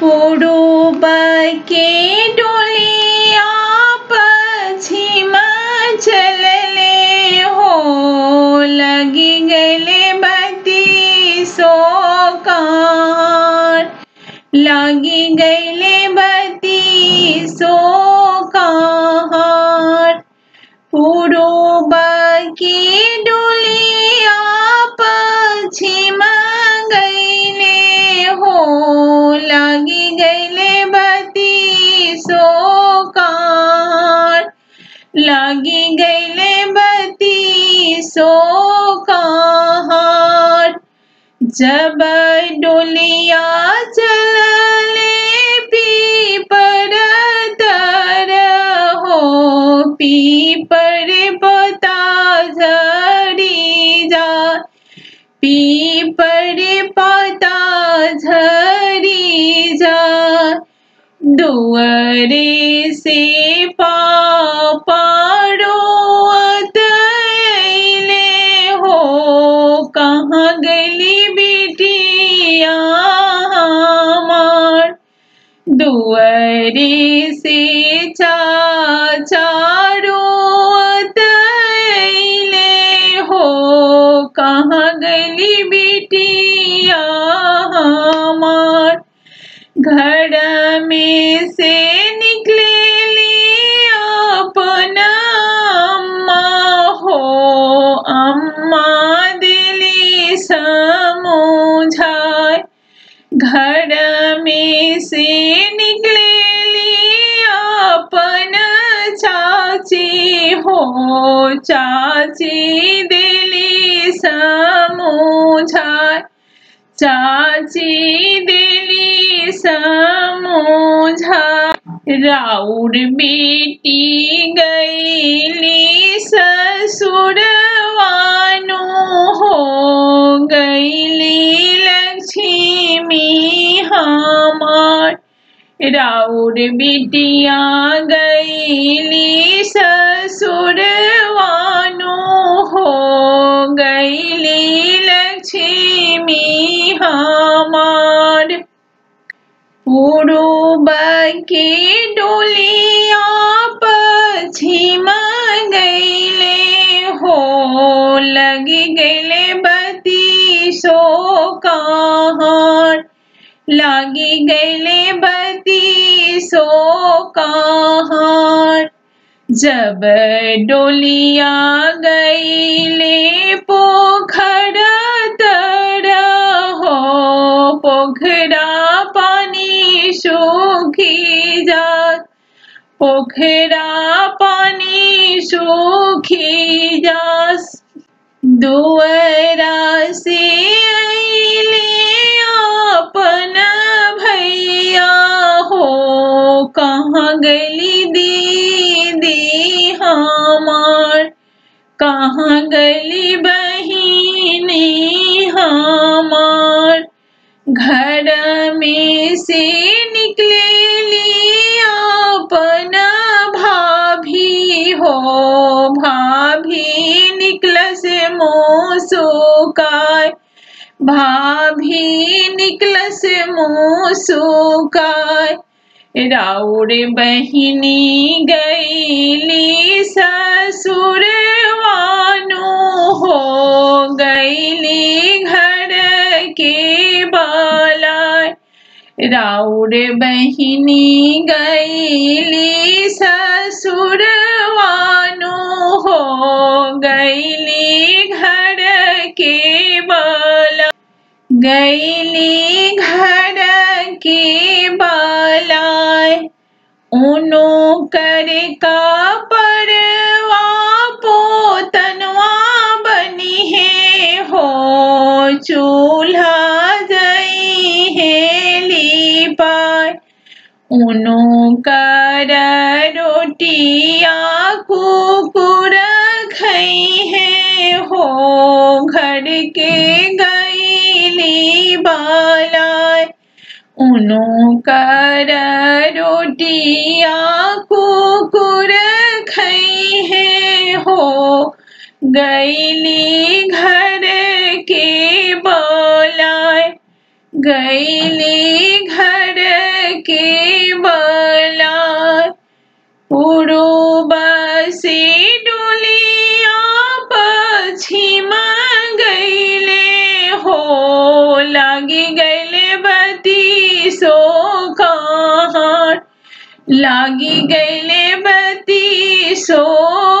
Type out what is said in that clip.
पुरूप के डोलिया पछी माँ चलले हो लगी गले बती सो कार लगी गले बती सो कार पुरूप के डोलिया पछी माँ गईले हो लगी गईले बती सो कार लगी गईले बती सो कार जब डोलिया चलले पीपर तर हो पीपर पता झड़ी जा पीपर पता झरी जा दुआरे से पापाड़ो अतले हो कहाँ गली बेटिया मार दुआरे से चाचाड़ो अतले हो कहाँ गली बेटिया मार घर में से निकले लिया अपना अम्मा हो अम्मा दिली समझाए घर में से निकले लिया अपना चाची हो चाची दिली समझाए चाची दिली समझा राउर बेटी गईली ससुरवानो हो गईली लक्ष्मी हमार राउर बेटिया गईली ससुरवानो हो गईली लक्ष्मी हमार पुरूप के डोलिया पछिमा गईले हो लगी गईले बती सो कार लगी गईले बती सो कार जब डोलिया गईले पोखर पोखरा पानी सूखी जात पोखरा पानी सूखी जास दुआरा से आईले अपना भैया हो कहाँ गली दीदी हमार कहाँ गली बहिनी हमार घर में से निकले लिया अपना भाभी हो भाभी निकलस मुँह सुकाय भाभी निकलस मुँह सुकाय राउर बहिनी गईली ससुरवानो हो गईली घर के बालाय राउर बहिनी गईली ससुरवानो हो गईली घर के बालाय गईली घर के बालाय उनो कर का परवा पोतनवा बनी है हो चूल्हा जई है लीपाय उनो कर रोटिया कुकुर खई है हो घर के गईली बालाय उनो कर रोटिया कुकुर खई है हो गईली घर के बालाय गईली घर के बला पूर्व से डोलिया पश्चिम गैले हो लागी गैले बती सो कहाँ लागी गैले बती सो